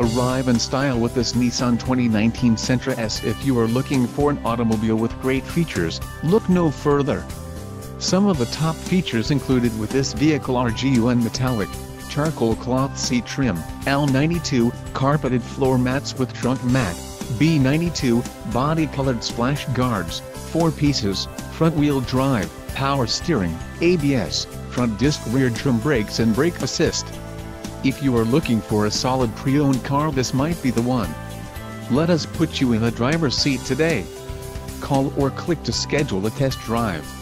Arrive in style with this Nissan 2019 Sentra S. If you are looking for an automobile with great features, look no further. Some of the top features included with this vehicle are GUN metallic, charcoal cloth seat trim, L92, carpeted floor mats with trunk mat, B92, body-colored splash guards, 4 pieces, front-wheel drive, power steering, ABS, front disc rear drum brakes and brake assist. If you are looking for a solid pre-owned car, this might be the one. Let us put you in the driver's seat today. Call or click to schedule a test drive.